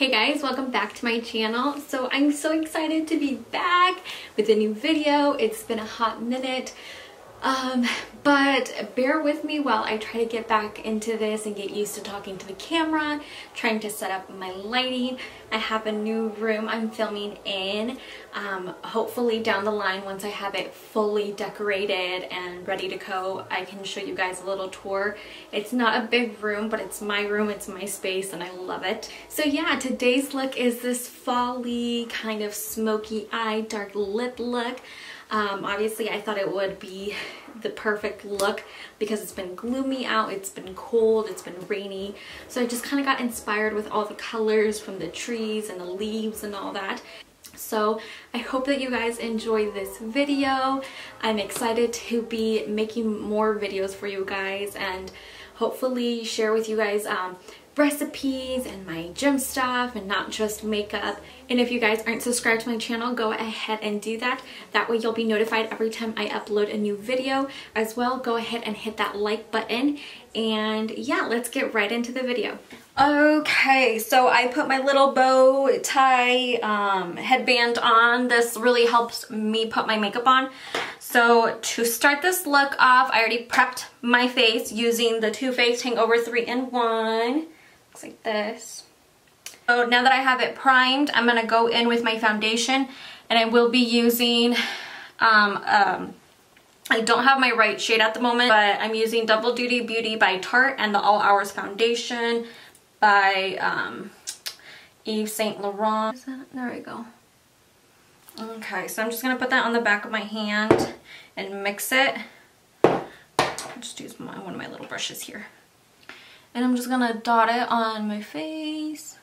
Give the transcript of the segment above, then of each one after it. Hey guys, welcome back to my channel. So I'm so excited to be back with a new video. It's been a hot minute, but bear with me while I try to get back into this and get used to talking to the camera, trying to set up my lighting. I have a new room I'm filming in. Hopefully down the line, once I have it fully decorated and ready to go, I can show you guys a little tour. It's not a big room, but it's my room, it's my space, and I love it. So yeah, today's look is this fall-y, kind of smoky eye, dark lip look. Obviously I thought it would be the perfect look because it's been gloomy out, it's been cold, it's been rainy. So I just kind of got inspired with all the colors from the trees and the leaves and all that. So I hope that you guys enjoy this video. I'm excited to be making more videos for you guys and hopefully share with you guys recipes and my gym stuff and not just makeup. And if you guys aren't subscribed to my channel, go ahead and do that. That way you'll be notified every time I upload a new video. As well, go ahead and hit that like button. And yeah, let's get right into the video. Okay, so I put my little bow tie headband on. This really helps me put my makeup on. So to start this look off, I already prepped my face using the Too Faced Hangover 3-in-1. Looks like this. So now that I have it primed, I'm going to go in with my foundation, and I will be using, I don't have my right shade at the moment, but I'm using Double Duty Beauty by Tarte and the All Hours Foundation by Yves Saint Laurent. There we go. Okay, so I'm just going to put that on the back of my hand and mix it. I'll just use one of my little brushes here. And I'm just going to dot it on my face.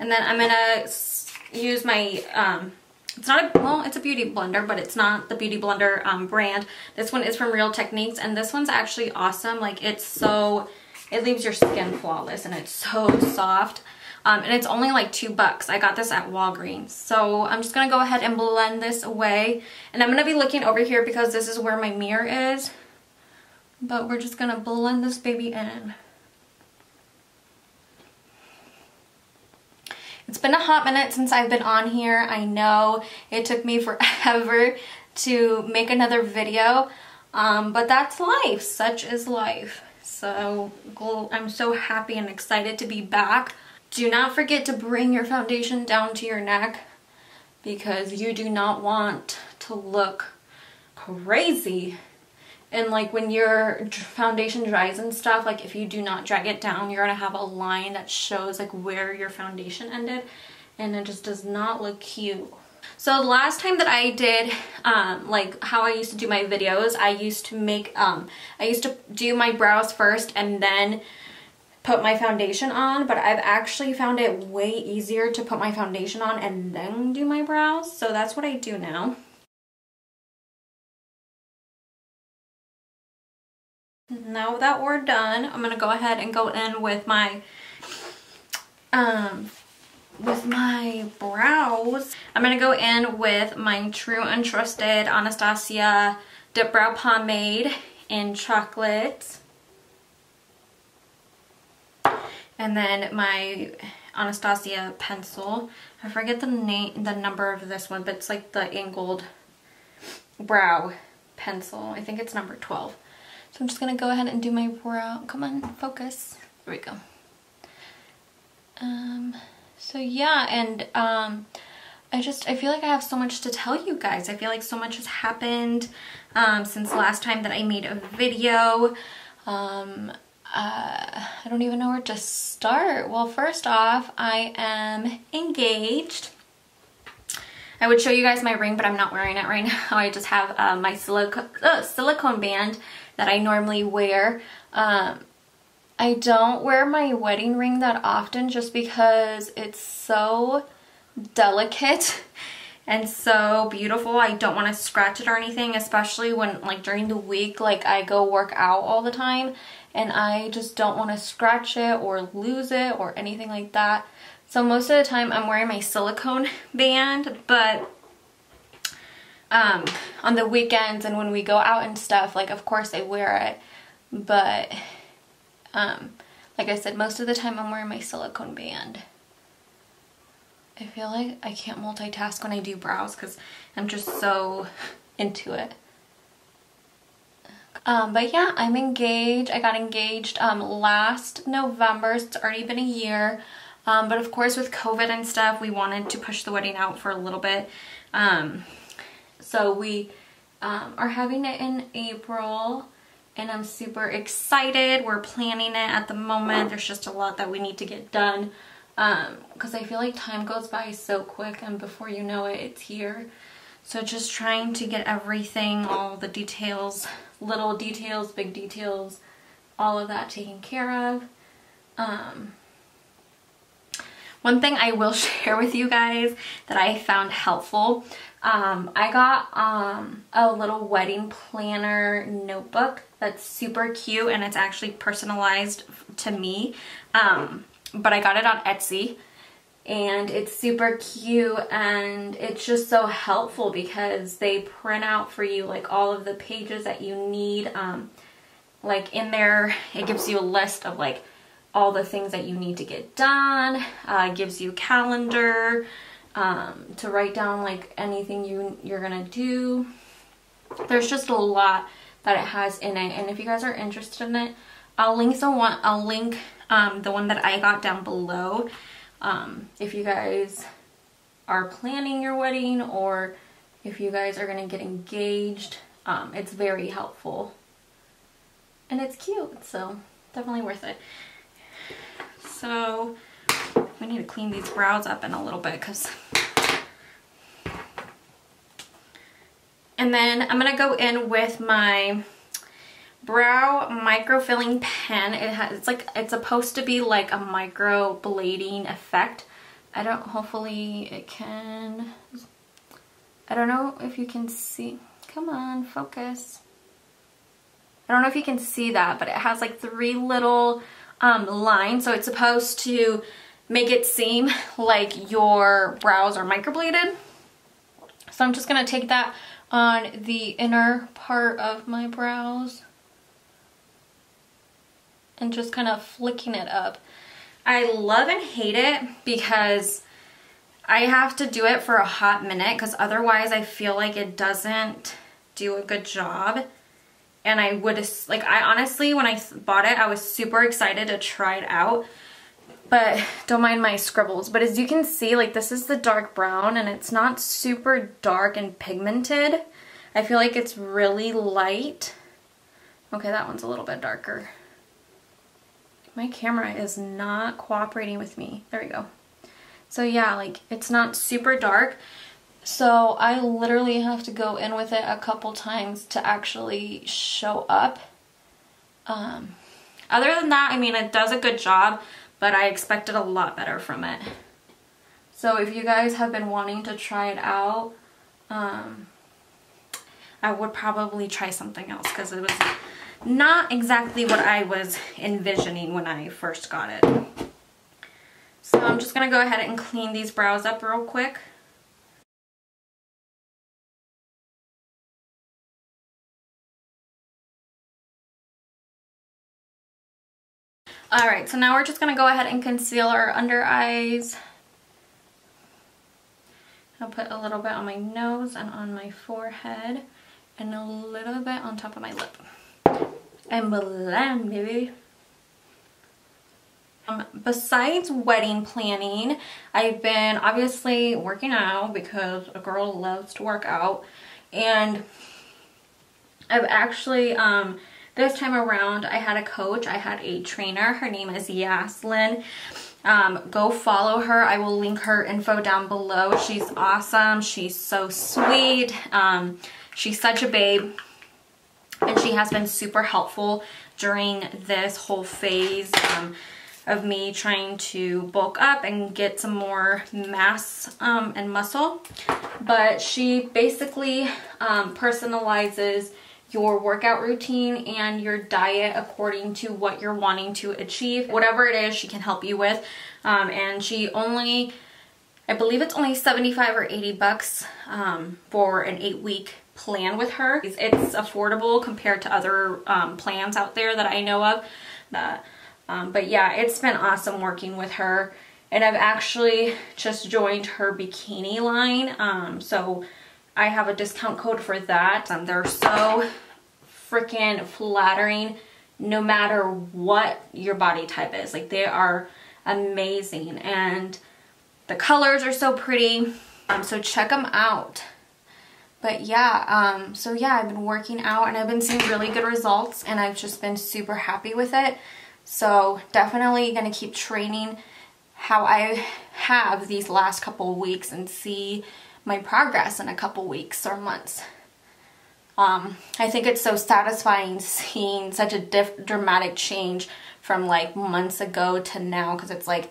And then I'm going to use my, it's a beauty blender, but it's not the beauty blender brand. This one is from Real Techniques, and this one's actually awesome. Like, it's so, it leaves your skin flawless, and it's so soft. And it's only like $2. I got this at Walgreens. So I'm just going to go ahead and blend this away. And I'm going to be looking over here because this is where my mirror is. But we're just going to blend this baby in. It's been a hot minute since I've been on here. I know it took me forever to make another video. But that's life. Such is life. So I'm so happy and excited to be back. Do not forget to bring your foundation down to your neck because you do not want to look crazy. And like when your foundation dries and stuff, like if you do not drag it down, you're going to have a line that shows like where your foundation ended, and it just does not look cute. So last time that I did, like how I used to do my videos, I used to make, I used to do my brows first and then put my foundation on, but I've actually found it way easier to put my foundation on and then do my brows. So that's what I do now. Now that we're done, I'm going to go ahead and go in with my brows. I'm going to go in with my True and Trusted Anastasia Dip Brow Pomade in Chocolate. And then my Anastasia pencil. I forget the name, the number of this one, but it's like the angled brow pencil. I think it's number 12. So I'm just going to go ahead and do my brow. Come on, focus. There we go. So yeah, and I feel like I have so much to tell you guys. I feel like so much has happened since last time that I made a video. I don't even know where to start. Well, first off, I am engaged. I would show you guys my ring, but I'm not wearing it right now. I just have my silicone band that I normally wear. I don't wear my wedding ring that often just because it's so delicate and so beautiful. I don't want to scratch it or anything, especially when like during the week, like I go work out all the time and I just don't want to scratch it or lose it or anything like that. So most of the time I'm wearing my silicone band, but on the weekends and when we go out and stuff, like of course I wear it, but Like I said, most of the time I'm wearing my silicone band. I feel like I can't multitask when I do brows because I'm just so into it. But yeah, I'm engaged. I got engaged last November. It's already been a year. But of course with COVID and stuff, we wanted to push the wedding out for a little bit. So we are having it in April and I'm super excited. We're planning it at the moment. There's just a lot that we need to get done. Because I feel like time goes by so quick and before you know it, it's here. So just trying to get everything, all the details, little details, big details, all of that taken care of. One thing I will share with you guys that I found helpful, I got a little wedding planner notebook that's super cute and it's actually personalized to me. But I got it on Etsy and it's super cute and it's just so helpful because they print out for you like all of the pages that you need. Like in there, it gives you a list of like all the things that you need to get done. It gives you a calendar to write down like anything you're gonna do. There's just a lot that it has in it, and if you guys are interested in it, I'll link the one that I got down below. If you guys are planning your wedding or if you guys are gonna get engaged, it's very helpful and it's cute, so definitely worth it. So we need to clean these brows up in a little bit because. And then I'm gonna go in with my brow microfilling pen. It's supposed to be like a micro blading effect. Hopefully it can. I don't know if you can see. Come on, focus. I don't know if you can see that, but it has like three little lines, so it's supposed to make it seem like your brows are microbladed. So I'm just gonna take that on the inner part of my brows and just kind of flicking it up. I love and hate it because I have to do it for a hot minute because otherwise I feel like it doesn't do a good job. And I would, like, I honestly, when I bought it, I was super excited to try it out. But don't mind my scribbles. But as you can see, like, this is the dark brown and it's not super dark and pigmented. I feel like it's really light. Okay, that one's a little bit darker. My camera is not cooperating with me. There we go. So yeah, like it's not super dark. So I literally have to go in with it a couple times to actually show up. Other than that, I mean, it does a good job, but I expected a lot better from it. So if you guys have been wanting to try it out, I would probably try something else because it was not exactly what I was envisioning when I first got it. So I'm just gonna go ahead and clean these brows up real quick. Alright, so now we're just gonna go ahead and conceal our under eyes. I'll put a little bit on my nose and on my forehead and a little bit on top of my lip. And blend, baby. Besides wedding planning, I've been obviously working out because a girl loves to work out, and I've actually this time around I had a coach. I had a trainer. Her name is Yaslyn. Go follow her. I will link her info down below. She's awesome. She's so sweet. She's such a babe. And she has been super helpful during this whole phase of me trying to bulk up and get some more mass and muscle. But she basically personalizes your workout routine and your diet according to what you're wanting to achieve. Whatever it is, she can help you with. And she only, I believe it's only $75 or $80 for an 8-week plan with her. It's affordable compared to other plans out there that I know of that But yeah, it's been awesome working with her. And I've actually just joined her bikini line. So I have a discount code for that. They're so freaking flattering no matter what your body type is. Like, they are amazing. And the colors are so pretty. So check them out. But yeah, so yeah, I've been working out and I've been seeing really good results, and I've just been super happy with it. So definitely gonna keep training how I have these last couple of weeks and see my progress in a couple weeks or months. I think it's so satisfying seeing such a dramatic change from like months ago to now, because it's like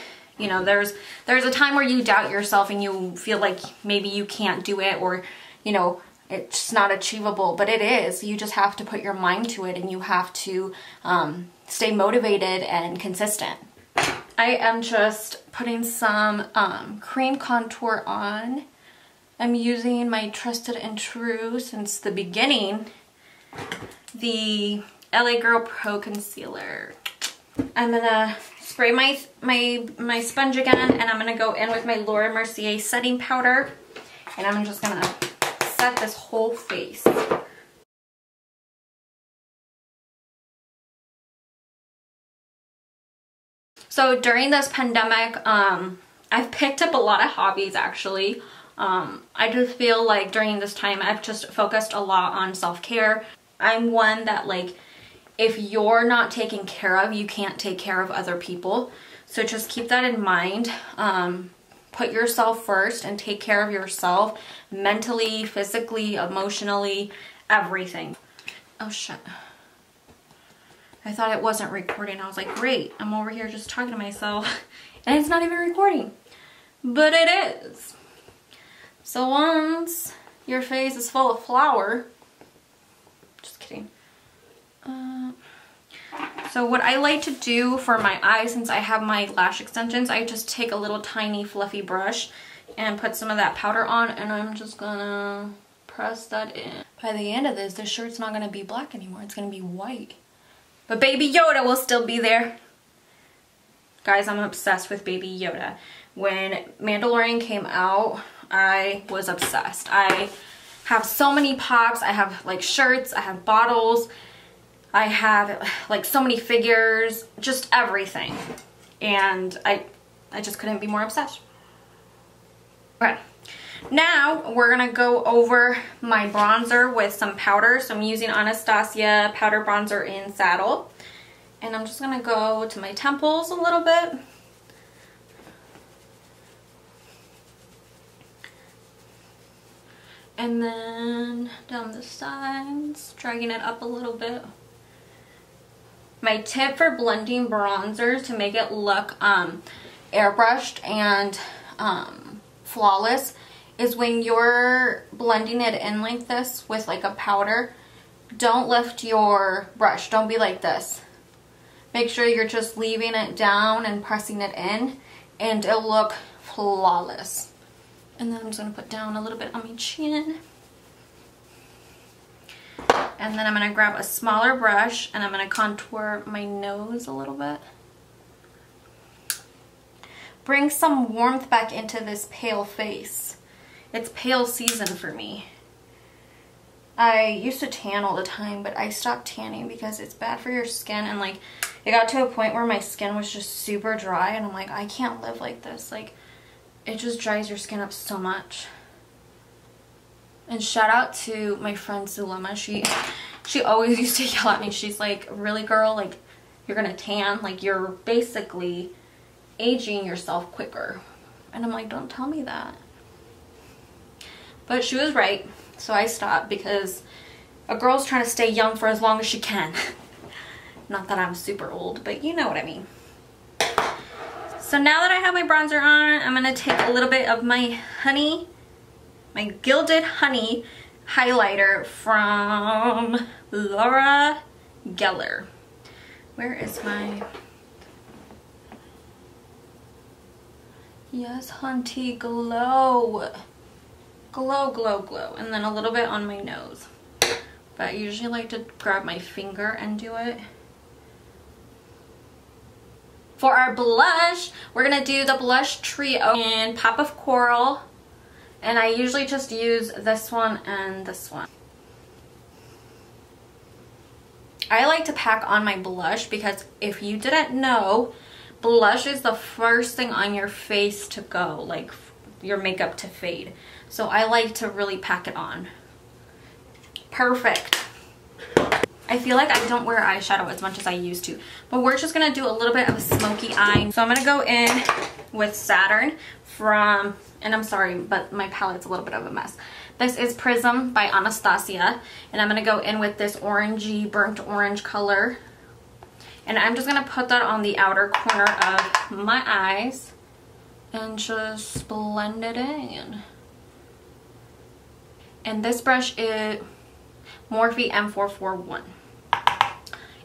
you know, there's a time where you doubt yourself and you feel like maybe you can't do it, or you know, it's not achievable, but it is. You just have to put your mind to it, and you have to stay motivated and consistent. I am just putting some cream contour on. I'm using my trusted and true since the beginning, the LA Girl Pro Concealer. I'm gonna spray my sponge again, and I'm gonna go in with my Laura Mercier setting powder, and I'm just gonna set this whole face. So during this pandemic, I've picked up a lot of hobbies actually. I just feel like during this time I've just focused a lot on self-care. I'm one that, like, if you're not taken care of, you can't take care of other people. So just keep that in mind. Put yourself first and take care of yourself mentally, physically, emotionally, everything. Oh shit. I thought it wasn't recording. I was like, great, I'm over here just talking to myself and it's not even recording, but it is. So once your face is full of flour, just kidding. So what I like to do for my eyes, since I have my lash extensions, I just take a little tiny fluffy brush and put some of that powder on, and I'm just gonna press that in. By the end of this, this shirt's not gonna be black anymore. It's gonna be white. But Baby Yoda will still be there. Guys, I'm obsessed with Baby Yoda. When Mandalorian came out, I was obsessed. I have so many pops. I have like shirts, I have bottles, I have like so many figures, just everything. And I just couldn't be more obsessed. Okay, now we're gonna go over my bronzer with some powder. So I'm using Anastasia Powder Bronzer in Saddle. And I'm just gonna go to my temples a little bit. And then down the sides, dragging it up a little bit. My tip for blending bronzers to make it look airbrushed and flawless is when you're blending it in like this with like a powder, don't lift your brush. Don't be like this. Make sure you're just leaving it down and pressing it in, and it'll look flawless. And then I'm just going to put down a little bit on my chin. And then I'm going to grab a smaller brush and I'm going to contour my nose a little bit. Bring some warmth back into this pale face. It's pale season for me. I used to tan all the time, but I stopped tanning because it's bad for your skin. And like, it got to a point where my skin was just super dry and I'm like, I can't live like this. Like, it just dries your skin up so much. And shout out to my friend Zulema. She always used to yell at me. She's like, really, girl? Like, you're gonna tan? Like, you're basically aging yourself quicker. And I'm like, don't tell me that. But she was right, so I stopped, because a girl's trying to stay young for as long as she can. Not that I'm super old, but you know what I mean. So now that I have my bronzer on, I'm gonna take a little bit of my honey, my Gilded Honey Highlighter from Laura Geller. Where is my... Yes, hunty, glow. Glow, glow, glow. And then a little bit on my nose. But I usually like to grab my finger and do it. For our blush, we're going to do the blush trio in Pop of Coral. And I usually just use this one and this one. I like to pack on my blush because if you didn't know, blush is the first thing on your face to go, like your makeup to fade. So I like to really pack it on. Perfect. I feel like I don't wear eyeshadow as much as I used to, but we're just going to do a little bit of a smoky eye. So I'm going to go in with Saturn from, and I'm sorry, but my palette's a little bit of a mess. This is Prism by Anastasia, and I'm going to go in with this orangey, burnt orange color. And I'm just going to put that on the outer corner of my eyes and just blend it in. And this brush is Morphe M441.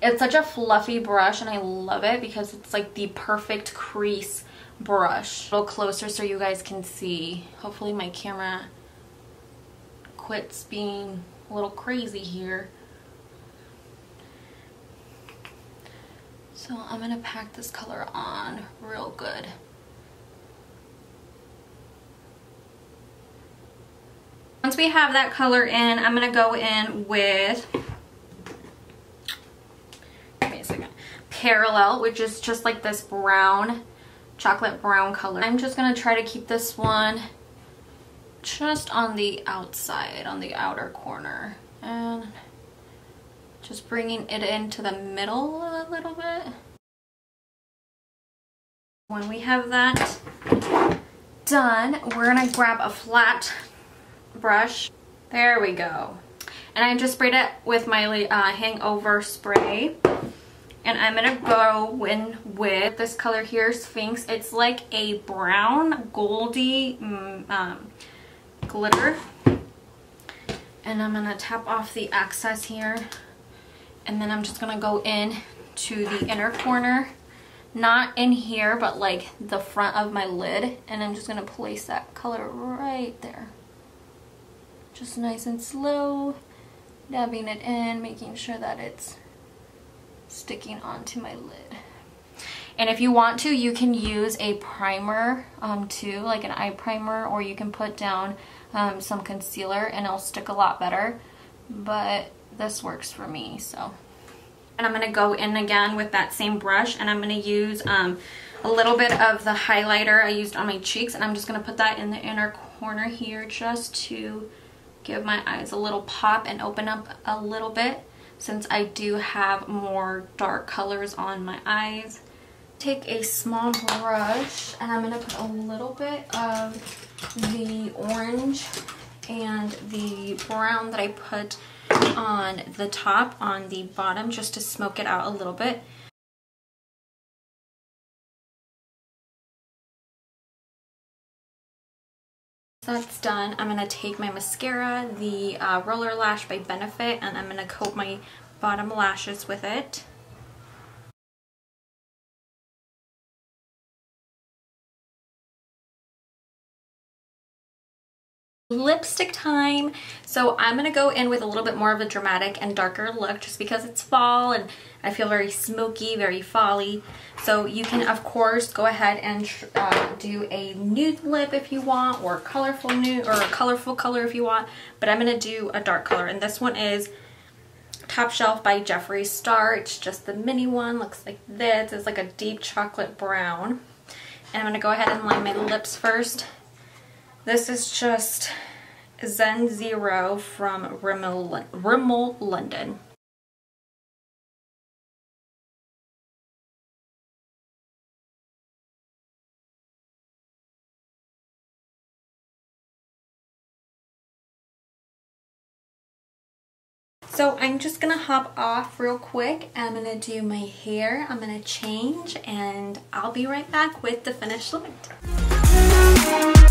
It's such a fluffy brush and I love it because it's like the perfect crease brush. A little closer so you guys can see. Hopefully my camera quits being a little crazy here. So I'm going to pack this color on real good. Once we have that color in, I'm going to go in with, give me a second, Parallel, which is just like this brown, chocolate brown color. I'm just going to try to keep this one just on the outside, on the outer corner. And just bringing it into the middle a little bit. When we have that done, we're going to grab a flat brush. There we go. And I just sprayed it with my Hangover spray. And I'm going to go in with this color here, Sphinx. It's like a brown, goldy glitter. And I'm going to tap off the excess here. And then I'm just going to go in to the inner corner, not in here, but like the front of my lid. And I'm just going to place that color right there. Just nice and slow, dabbing it in, making sure that it's sticking onto my lid. And if you want to, you can use a primer too, like an eye primer, or you can put down some concealer and it'll stick a lot better. But this works for me, so. And I'm going to go in again with that same brush, and I'm going to use a little bit of the highlighter I used on my cheeks, and I'm just going to put that in the inner corner here just to give my eyes a little pop and open up a little bit since I do have more dark colors on my eyes. Take a small brush, and I'm going to put a little bit of the orange and the brown that I put on the top on the bottom just to smoke it out a little bit. That's done. I'm going to take my mascara, the Roller Lash by Benefit, and I'm going to coat my bottom lashes with it. Lipstick time. So I'm going to go in with a little bit more of a dramatic and darker look just because it's fall and I feel very smoky, very fall-y. So you can of course go ahead and do a nude lip if you want, or colorful nude, or a colorful color if you want, but I'm going to do a dark color, and this one is Top Shelf by Jeffree Star. It's just the mini one, looks like this. It's like a deep chocolate brown, and I'm going to go ahead and line my lips first. This is just Zen Zero from Rimmel London. So I'm just going to hop off real quick. I'm going to do my hair, I'm going to change, and I'll be right back with the finished look.